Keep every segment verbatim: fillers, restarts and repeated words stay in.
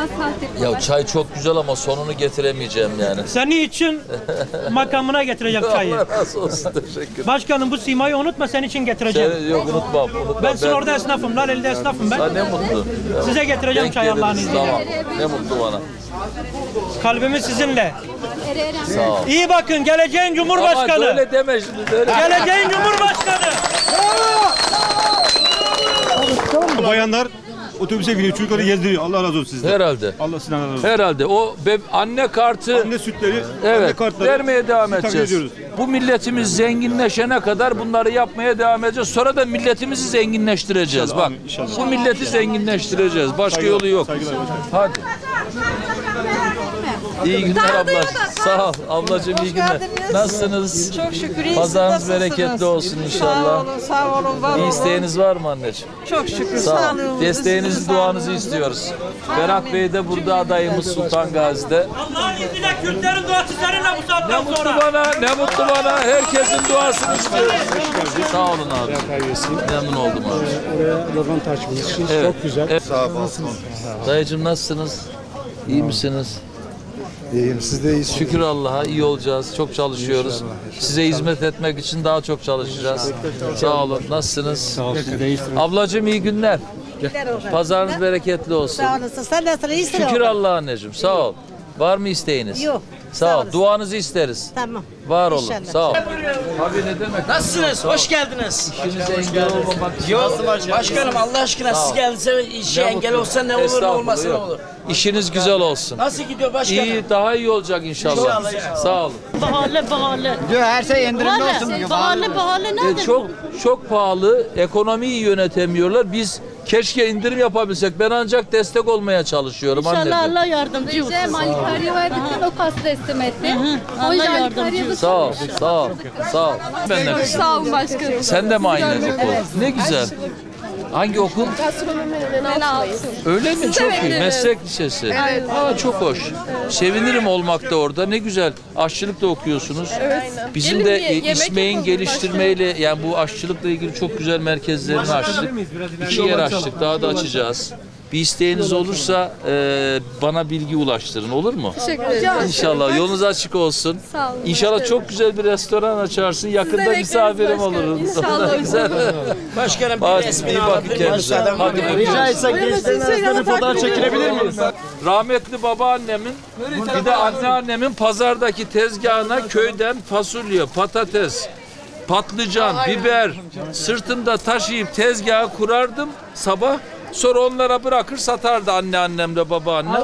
makas sahte. Ya çay çok güzel ama sonunu getiremeyeceğim yani. Senin için makamına getireceğim çayı. Allah razı olsun, teşekkür. Başkanım bu simayı unutma, senin için getireceğim. Sen, yok unutmam, unutmam. Ben sizin orada esnafım, Laleli'de esnafım ben. Sen ne mutlu. Size getireceğim denk çay Allah'ın izniyle. Tamam, ne mutlu bana. Kalbimiz sizinle. Sağ ol. İyi bakın, geleceğin Cumhurbaşkanı. Ama böyle deme şimdi. Böyle. Geleceğin Cumhurbaşkanı. Bu bayanlar otobüse biniyor, çocukları gezdiriyor. Allah razı olsun sizden. Herhalde. Allah sizden razı olsun. Herhalde. O anne kartı, anne sütleri, evet, anne kartları vermeye devam edeceğiz. Bu milletimiz zenginleşene kadar bunları yapmaya devam edeceğiz. Sonra da milletimizi zenginleştireceğiz. İnşallah, bak. İnşallah. Bu milleti zenginleştireceğiz. Başka saygılar, yolu yok. Saygılar, hadi. İyi günler abla. Sağ ol ablacığım, iyi günler. Nasılsınız? Çok şükür iyiyiz. Pazarınız bereketli olsun inşallah. Sağ olun, sağ olun, var olun. Bir isteğiniz var mı anneciğim? Çok şükür, sağ olun. Desteğinizi, duanızı istiyoruz. Berat Bey de burada adayımız Sultan Gazi'de. Allah'ın izniyle Kürtlerin duası seninle bu saatten sonra. Ne mutlu bana, ne mutlu bana. Herkesin duasını istiyoruz. Sağ olun abi. Memnun oldum abi. Oraya lavanta açmışsınız. Çok güzel. Sağ olun. Dayıcığım nasılsınız? İyi misiniz? İyiyim, siz de iyisiniz. Şükür Allah'a, iyi olacağız. Çok çalışıyoruz. İnşallah, inşallah. Size hizmet etmek için daha çok çalışacağız. İnşallah. Sağ olun. Nasılsınız? Sağ olun. Ablacığım iyi günler. Pazarınız bereketli olsun. Sağ olun. Sen nasılsın? İyisin. Şükür Allah'a anneciğim. Sağ ol. Var mı isteğiniz? Yok. Sağ, Sağ ol. Duanızı isteriz. Tamam. Var olun. İnşallah. Sağ ol. Abi ne demek? Nasılsınız? Hoş geldiniz. İşinize engel olmamak. Yok başkanım, Allah aşkına siz geldiniz, işe engel olsa ne olur, ne olmasa ne olur. İşiniz güzel olsun. Nasıl gidiyor başkanım? İyi, daha iyi olacak inşallah. İnşallah, inşallah. Sağ olun. Pahalı pahalı. Diyor her şey indirimli olsun. Pahalı pahalı nedir? Çok çok pahalı. Ekonomiyi yönetemiyorlar. Biz keşke indirim yapabilsek. Ben ancak destek olmaya çalışıyorum anne. İnşallah Allah yardımcı olsun. Malikarya ve bütün o kas teslim etti. O yardımcı. Sağ ol, sağ ol, sağ ol. Ben de. Sağ olun başkanım. Sen de mi aynı okul? Ne güzel. Hangi okul? Öyle mi? Siz çok iyi. Meslek lisesi. Evet. Aa, çok hoş. Evet. Sevinirim olmakta orada. Ne güzel. Aşçılık da okuyorsunuz. Evet. Bizim Elim de ye, İsmail'in geliştirmeyle başlayalım. Yani bu aşçılıkla ilgili çok güzel merkezlerini başka açtık. İki yer açtık. Daha da açacağız. Bir isteğiniz olursa e, bana bilgi ulaştırın, olur mu? Teşekkür ederim. İnşallah yolunuz açık olsun. Sağ olun. İnşallah çok güzel bir restoran açarsın. Yakında misafirim olurum. İnşallah. Başkanım bir resmini alabilir miyiz? Rica etsek gençlerin bir fotoğraf çekilebilir miyiz? Rahmetli babaannemin bir de anneannemin pazardaki tezgahına köyden fasulye, patates, patlıcan, biber sırtımda taşıyıp tezgahı kurardım sabah. Sonra onlara bırakır satardı anneannemle babaannem.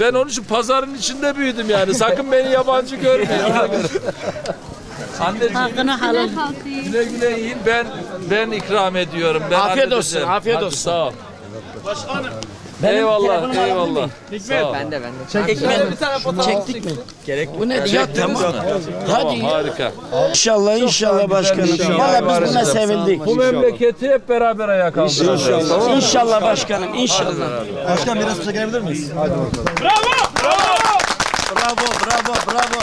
Ben onun için pazarın içinde büyüdüm yani. Sakın beni yabancı görmeyin. Anneciğim güle güle yiyin. Ben ben ikram ediyorum. Ben afiyet olsun. Afiyet olsun. Sağ ol. Başkanım. Eyvallah, eyvallah. Hikmet. Ben de, ben de. Ekmeğe bir tane fotoğraf çektik mi? Gerek bu ne? Ya tamam. Hadi harika. İnşallah, inşallah başkanım. Vallahi biz buna sevindik. Bu memleketi hep beraber ayağa kaldıracağız. İnşallah. İnşallah başkanım, inşallah. Başkan biraz bize gelebilir miyiz? Hadi bakalım. Bravo! Bravo! Bravo, bravo, bravo.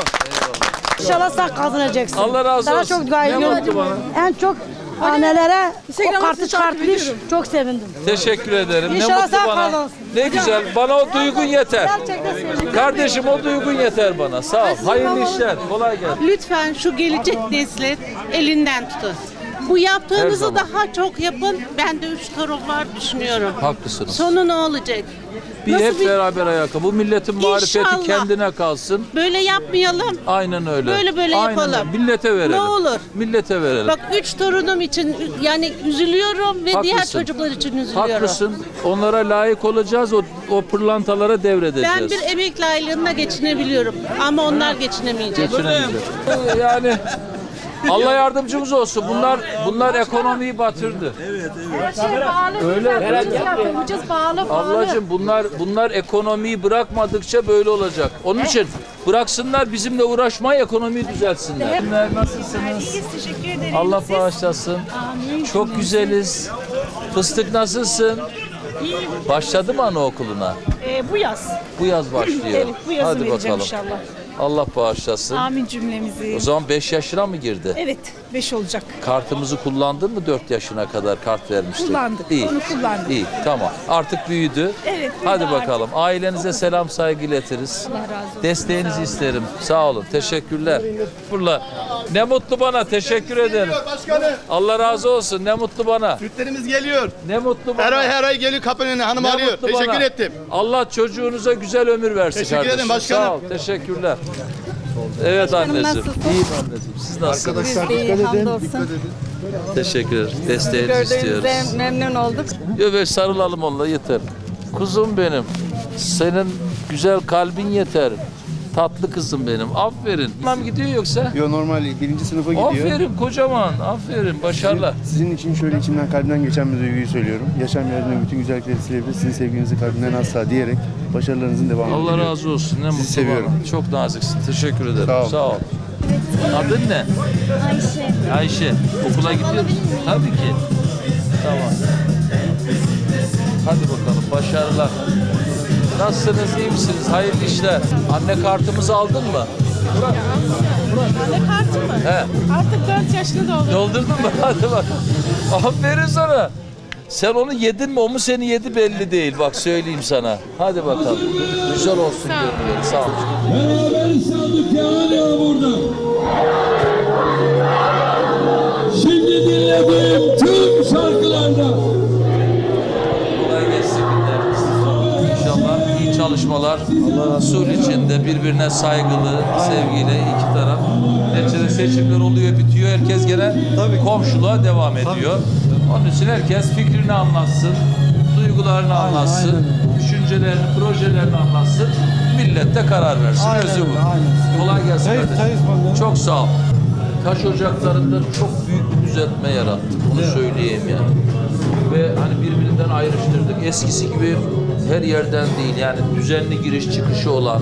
İnşallah sen kazanacaksın. Allah razı olsun. Daha çok gayret gördüm. En çok annelere o kartı çıkartmış, çok sevindim. Teşekkür ederim. İnşallah sen kazansın. Ne güzel, bana o duygun yeter. Kardeşim o duygun yeter bana. Sağ ol, hayırlı işler, kolay gelsin. Lütfen şu gelecek nesli elinden tutun. Bu yaptığınızı daha çok yapın. Ben de üç torun var düşünüyorum. Haklısınız. Sonu ne olacak? Bir nasıl hep bir... beraber ayakta. Bu milletin marifeti İnşallah. Kendine kalsın. Böyle yapmayalım. Aynen öyle. Böyle böyle Aynen yapalım. Öyle. Millete verelim. Ne olur. Millete verelim. Bak üç torunum için yani üzülüyorum ve Haklısın. Diğer çocuklar için üzülüyorum. Haklısın. Onlara layık olacağız. O, o pırlantalara devredeceğiz. Ben bir emekli aylığına geçinebiliyorum. Ama onlar geçinemeyecek. Geçinemeyecek. Yani... Allah yardımcımız olsun. Bunlar bunlar ekonomiyi batırdı. Evet, evet. Her şey bağlı. Öyle. Ucuz bağlı bağlı. Ablacığım bunlar bunlar ekonomiyi bırakmadıkça böyle olacak. Onun evet. için bıraksınlar bizimle uğraşmayı, ekonomiyi düzeltsinler. Nasılsınız? İyiyiz, teşekkür ederim. Allah bağışlasın. Amin. Çok güzeliz. Fıstık nasılsın? Başladı mı anaokuluna? Ee, bu yaz. Bu yaz başlıyor. Evet, bu yazı vereceğim inşallah. Allah bağışlasın. Amin cümlemizi. O zaman beş yaşına mı girdi? Evet, beş olacak. Kartımızı kullandın mı dört yaşına kadar kart vermiştik? Kullandık. İyi. Onu kullandık. İyi, tamam. Artık büyüdü. Evet. Hadi bakalım. Artık. Ailenize selam saygı iletiriz. Allah razı olsun. Desteğinizi sağ isterim. Sağ olun. Teşekkürler. Burla. Ne mutlu bana. Teşekkür ederim. Başkanım. Allah razı olsun. Ne mutlu bana. Sütlerimiz geliyor. Ne mutlu bana. Her ay her ay geliyor kapının önüne hanım ne arıyor. Teşekkür bana. ettim. Allah çocuğunuza güzel ömür versin Teşekkür kardeşim. Ederim başkanım. Sağ ol. Teşekkürler. Evet anneciğim. İyiyim anneciğim. Siz nasılsınız? Biz de iyi, hamdolsun. Teşekkür ederim. Desteğinizi istiyoruz. Gördüğünüzde memnun olduk. Böyle sarılalım onunla yeter. Kuzum benim. Senin güzel kalbin yeter. Tatlı kızım benim. Aferin. Tamam gidiyor yoksa? Yok normal. Birinci sınıfa gidiyor. Aferin kocaman. Aferin. Başarılar. Sizin, sizin için şöyle içimden kalbimden geçen bir duyguyu söylüyorum. Yaşam yerine bütün güzellikleri silebilir. Sizin sevginizi kalbimden asla diyerek başarılarınızın devamını Allah diliyorum. Razı olsun. Ne mutlu seviyorum. Bana. Çok naziksin. Teşekkür ederim. Sağ ol. Sağ ol. Adın ne? Ayşe. Ayşe. Okula gidiyor musun? Tabii ki. Tamam. Hadi bakalım. Başarılar. Nasılsınız, iyi misiniz? Hayırlı işler. Anne kartımızı aldın mı? Murat. Anne kartı mı? He. Artık dört yaşını doldurdum. Doldurdun mu? Hadi bak. Aferin sana. Sen onu yedin mi, o mu seni yedi belli değil. Bak söyleyeyim sana. Hadi bakalım. Güzel olsun görünüyor. Sağ olun. Beraber insanlık yani burada. Şimdi dinlediğim tüm şarkılarda. Çalışmalar, sulh içinde birbirine saygılı, sevgiyle iki taraf. Neticede seçimler oluyor, bitiyor. Herkes gene komşuluğa devam ediyor. Onun için herkes fikrini anlatsın, duygularını anlatsın, düşüncelerini, projelerini anlatsın. Millet de karar versin. Özü bu. Kolay gelsin kardeşim. Çok sağ ol. Taş ocaklarında çok büyük bir düzeltme yarattık. Onu söyleyeyim yani. Ve hani birbirinden ayrıştırdık. Eskisi gibi her yerden değil yani düzenli giriş çıkışı olan e,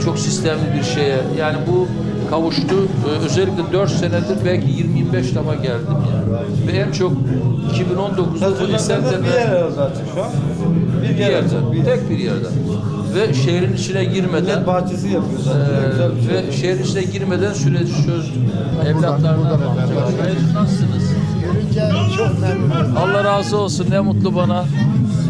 çok sistemli bir şeye yani bu kavuştu. E, özellikle dört senedir belki yirmi yirmi beş defa geldim yani. Ve en çok iki bin on dokuz'da bu lisenlerden bir yer zaten şu an. Bir, bir yerden. Bir. Tek bir yerden. Ve şehrin içine girmeden bahçesi yapıyor zaten. E, ve şehrin içine girmeden süreci çözdük. Evlatlarından nasılsınız? Görünce çok memnunum. Allah razı olsun. Ne mutlu bana.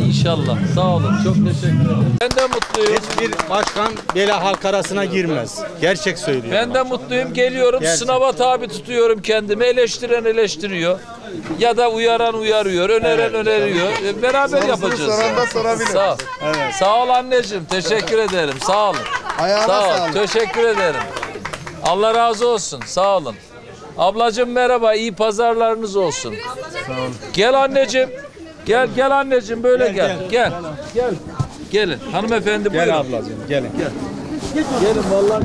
İnşallah. Sağ olun. Çok teşekkür ederim. Ben de mutluyum. Hiçbir başkan böyle halk arasına girmez. Gerçek söylüyorum. Ben de mutluyum. Geliyorum. Gerçek. Sınava tabi tutuyorum kendimi. Eleştiren eleştiriyor. Ya da uyaran uyarıyor. Öneren evet. öneriyor. Evet. Beraber Sorusunu yapacağız. Soran da sorabilir. Sağ, evet. Sağ ol anneciğim. Teşekkür ederim. Sağ olun. Ayağına sağ ol. Sağlık. Teşekkür ederim. Allah razı olsun. Sağ olun. Ablacığım merhaba. İyi pazarlarınız olsun. Sağ olun. Gel anneciğim. Gel gel anneciğim böyle gel gel. Gel. Gel. Gelin hanımefendi buyurun. Gel ablacığım gelin. Gel. Gelin vallahi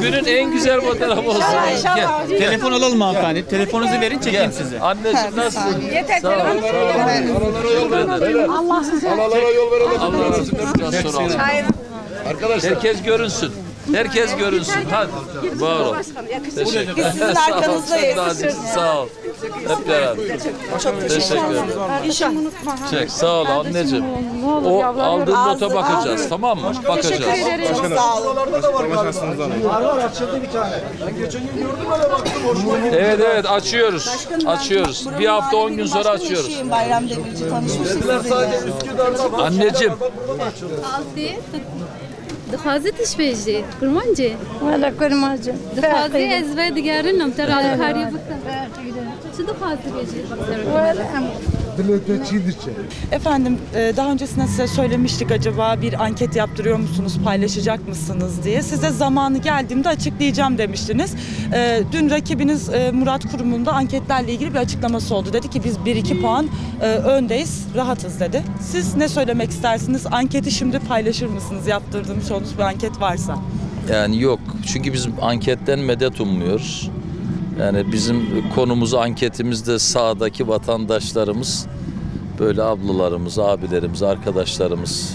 günün en güzel fotoğrafı olsun. İnşallah. Telefon alalım mı hanımefendi? Telefonunuzu verin çekeyim sizi. Anneciğim nasılsın? Yeter telefonu verin. Analara yol verelim. Allah size. Analara yol verelim. Hayır. Arkadaşlar herkes görünsün. Herkes görünsün. Hadi. Var ol. Biz sizin arkanızda yetişiriz. Sağ ol. Hep beraber. Çok teşekkür ederim. İnşallah. Çek. Sağ ol anneciğim. O aldığın nota bakacağız. Tamam mı? Bakacağız. Sağ olun. Var var açıldı bir tane. Ben geçen gün gördüm öyle baktım. Evet evet açıyoruz. Açıyoruz. Bir hafta on gün sonra açıyoruz. Bayram Demirci tanışmışsınız. Anneciğim. Dikazı tişbeci, kurmancı. Valla kurmancı. Dikazı ezber diğerinam, terazi kariye bakın. Çi dikazı beci? Efendim, daha öncesinde size söylemiştik acaba bir anket yaptırıyor musunuz, paylaşacak mısınız diye. Size zamanı geldiğimde açıklayacağım demiştiniz. Dün rakibiniz Murat Kurum'un da anketlerle ilgili bir açıklaması oldu. Dedi ki biz bir iki puan öndeyiz, rahatız dedi. Siz ne söylemek istersiniz? Anketi şimdi paylaşır mısınız? Yaptırdığınız olduğunuz bir anket varsa. Yani yok. Çünkü biz anketten medet ummuyoruz. Yani bizim konumuz, anketimizde sahadaki vatandaşlarımız, böyle ablalarımız, abilerimiz, arkadaşlarımız,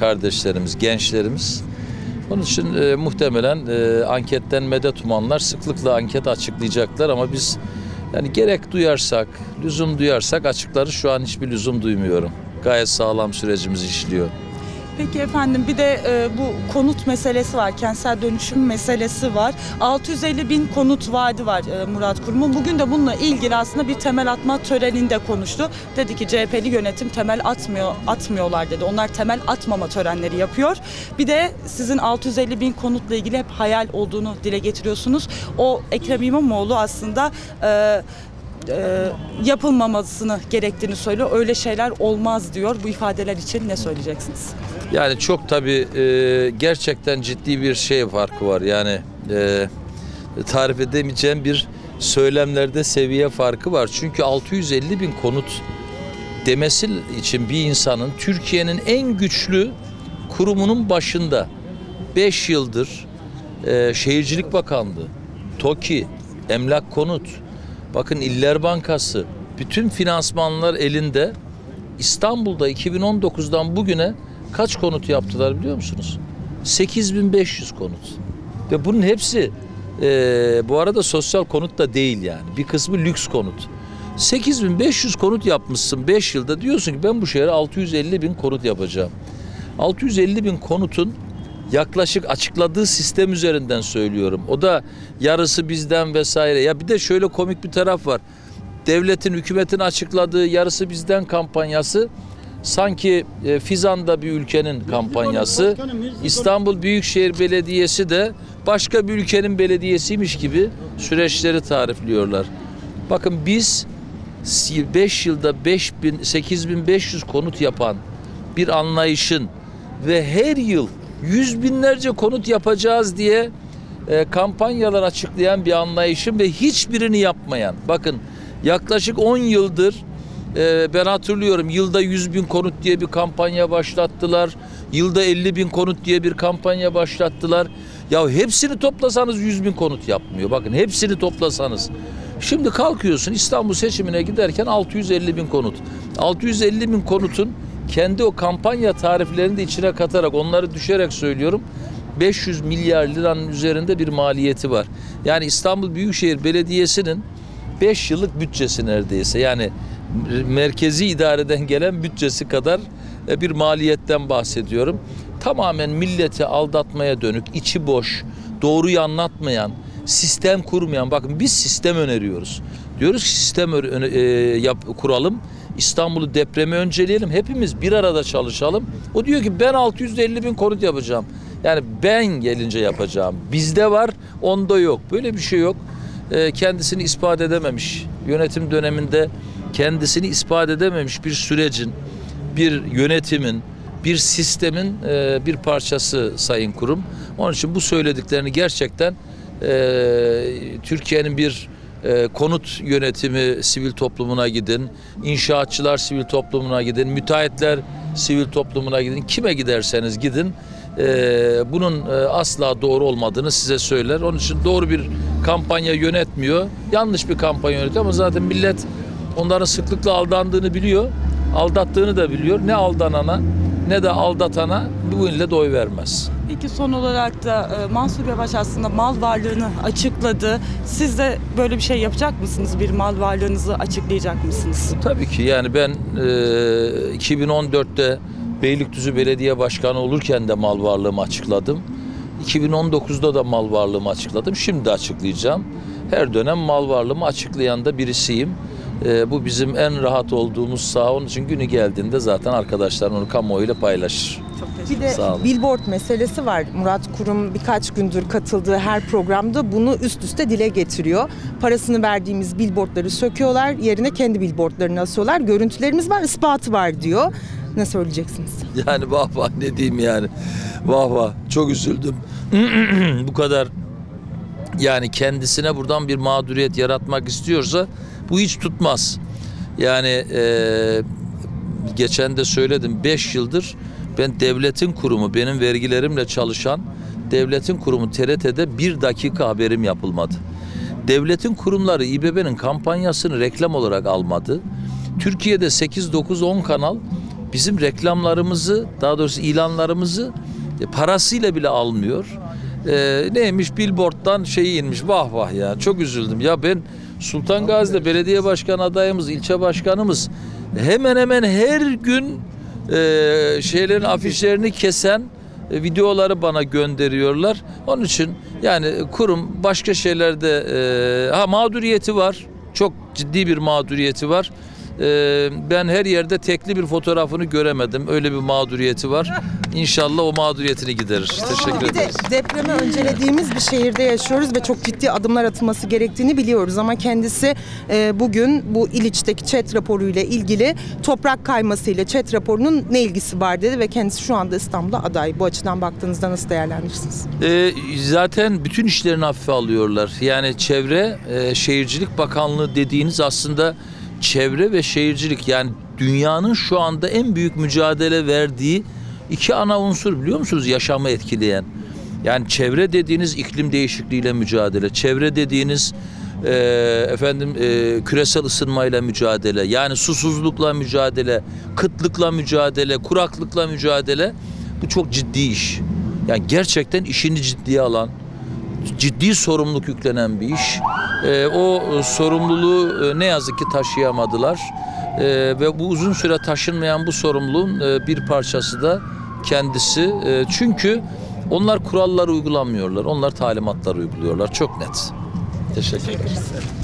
kardeşlerimiz, gençlerimiz. Onun için e, muhtemelen e, anketten medet umanlar sıklıkla anket açıklayacaklar ama biz yani gerek duyarsak, lüzum duyarsak açıkları şu an hiçbir lüzum duymuyorum. Gayet sağlam sürecimiz işliyor. Peki efendim, bir de e, bu konut meselesi var, kentsel dönüşüm meselesi var. altı yüz elli bin konut vaadi var e, Murat Kurum'un. Bugün de bununla ilgili aslında bir temel atma töreninde konuştu. Dedi ki C H P'li yönetim temel atmıyor, atmıyorlar dedi. Onlar temel atmama törenleri yapıyor. Bir de sizin altı yüz elli bin konutla ilgili hep hayal olduğunu dile getiriyorsunuz. O Ekrem İmamoğlu aslında... E, E, yapılmamasını gerektiğini söylüyor. Öyle şeyler olmaz diyor. Bu ifadeler için ne söyleyeceksiniz? Yani çok tabii e, gerçekten ciddi bir şey farkı var. Yani e, tarif edemeyeceğim bir söylemlerde seviye farkı var. Çünkü altı yüz elli bin konut demesi için bir insanın Türkiye'nin en güçlü kurumunun başında beş yıldır e, Şehircilik Bakanlığı, TOKİ, Emlak Konut, bakın İller Bankası, bütün finansmanlar elinde. İstanbul'da iki bin on dokuzdan bugüne kaç konut yaptılar biliyor musunuz? sekiz bin beş yüz konut. Ve bunun hepsi e, bu arada sosyal konut da değil yani. Bir kısmı lüks konut. sekiz bin beş yüz konut yapmışsın beş yılda, diyorsun ki ben bu şehre altı yüz elli bin konut yapacağım. altı yüz elli bin konutun yaklaşık açıkladığı sistem üzerinden söylüyorum. O da yarısı bizden vesaire. Ya bir de şöyle komik bir taraf var. Devletin, hükümetin açıkladığı yarısı bizden kampanyası sanki e, Fizan'da bir ülkenin kampanyası. İstanbul Büyükşehir Belediyesi de başka bir ülkenin belediyesiymiş gibi süreçleri tarifliyorlar. Bakın biz beş yılda beş bin sekiz bin beş yüz konut yapan bir anlayışın ve her yıl yüz binlerce konut yapacağız diye e, kampanyalar açıklayan bir anlayışım ve hiçbirini yapmayan. Bakın yaklaşık on yıldır e, ben hatırlıyorum, yılda yüz bin konut diye bir kampanya başlattılar. Yılda elli bin konut diye bir kampanya başlattılar. Ya hepsini toplasanız yüz bin konut yapmıyor. Bakın hepsini toplasanız. Şimdi kalkıyorsun İstanbul seçimine giderken altı yüz elli bin konut. altı yüz elli bin konutun kendi o kampanya tariflerini de içine katarak, onları düşerek söylüyorum, beş yüz milyar liranın üzerinde bir maliyeti var. Yani İstanbul Büyükşehir Belediyesi'nin beş yıllık bütçesi neredeyse, yani merkezi idareden gelen bütçesi kadar bir maliyetten bahsediyorum. Tamamen milleti aldatmaya dönük, içi boş, doğruyu anlatmayan, sistem kurmayan. Bakın biz sistem öneriyoruz. Diyoruz ki sistem e, yap, kuralım. İstanbul'u depremi önceleyelim. Hepimiz bir arada çalışalım. O diyor ki ben altı yüz elli bin konut yapacağım. Yani ben gelince yapacağım. Bizde var, onda yok. Böyle bir şey yok. E, kendisini ispat edememiş. Yönetim döneminde kendisini ispat edememiş bir sürecin, bir yönetimin, bir sistemin e, bir parçası Sayın Kurum. Onun için bu söylediklerini gerçekten e, Türkiye'nin bir E, konut yönetimi sivil toplumuna gidin, inşaatçılar sivil toplumuna gidin, müteahhitler sivil toplumuna gidin, kime giderseniz gidin, e, bunun e, asla doğru olmadığını size söyler. Onun için doğru bir kampanya yönetmiyor, yanlış bir kampanya yönetiyor ama zaten millet onların sıklıkla aldandığını biliyor, aldattığını da biliyor. Ne aldanana ne de aldatana bu millet oy vermez. Peki son olarak da Mansur Yavaş aslında mal varlığını açıkladı. Siz de böyle bir şey yapacak mısınız? Bir mal varlığınızı açıklayacak mısınız? Tabii ki, yani ben iki bin on dörtte Beylikdüzü Belediye Başkanı olurken de mal varlığımı açıkladım. iki bin on dokuzda da mal varlığımı açıkladım. Şimdi de açıklayacağım. Her dönem mal varlığımı açıklayan da birisiyim. Ee, bu bizim en rahat olduğumuz saha. Onun için günü geldiğinde zaten arkadaşlar onu kamuoyuyla paylaşır. Bir de billboard meselesi var. Murat Kurum birkaç gündür katıldığı her programda bunu üst üste dile getiriyor. Parasını verdiğimiz billboardları söküyorlar, yerine kendi billboardlarını asıyorlar. Görüntülerimiz var, ispatı var diyor. Ne söyleyeceksiniz? Yani vah vah, ne diyeyim yani. Vah vah, çok üzüldüm. Bu kadar, yani kendisine buradan bir mağduriyet yaratmak istiyorsa bu hiç tutmaz. Yani e, geçen de söyledim, beş yıldır ben devletin kurumu, benim vergilerimle çalışan devletin kurumu T R T'de bir dakika haberim yapılmadı. Devletin kurumları İBB'nin kampanyasını reklam olarak almadı. Türkiye'de sekiz dokuz on kanal bizim reklamlarımızı, daha doğrusu ilanlarımızı e, parasıyla bile almıyor. E, neymiş, billboard'dan şeyi inmiş, vah vah ya, çok üzüldüm. Ya ben Sultan Gazi'de belediye başkan adayımız, ilçe başkanımız hemen hemen her gün e, şeylerin afişlerini kesen e, videoları bana gönderiyorlar. Onun için yani kurum başka şeylerde e, ha mağduriyeti var. Çok ciddi bir mağduriyeti var. Ee, ben her yerde tekli bir fotoğrafını göremedim. Öyle bir mağduriyeti var. İnşallah o mağduriyetini giderir. Aa, Teşekkür ederiz. De depremi öncelediğimiz bir şehirde yaşıyoruz ve çok ciddi adımlar atılması gerektiğini biliyoruz. Ama kendisi e, bugün bu İliç'teki ÇED raporuyla ilgili toprak kaymasıyla ÇED raporunun ne ilgisi var dedi ve kendisi şu anda İstanbul'da aday. Bu açıdan baktığınızda nasıl değerlendirirsiniz? E, zaten bütün işlerini hafife alıyorlar. Yani Çevre e, Şehircilik Bakanlığı dediğiniz aslında çevre ve şehircilik, yani dünyanın şu anda en büyük mücadele verdiği iki ana unsur biliyor musunuz yaşamı etkileyen? Yani çevre dediğiniz iklim değişikliğiyle mücadele, çevre dediğiniz e, efendim e, küresel ısınmayla mücadele, yani susuzlukla mücadele, kıtlıkla mücadele, kuraklıkla mücadele. Bu çok ciddi iş. Yani gerçekten işini ciddiye alan, ciddi sorumluluk yüklenen bir iş. E, o sorumluluğu e, ne yazık ki taşıyamadılar. E, ve bu uzun süre taşınmayan bu sorumluluğun e, bir parçası da kendisi. E, çünkü onlar kuralları uygulamıyorlar. Onlar talimatları uyguluyorlar. Çok net. Teşekkür ederim.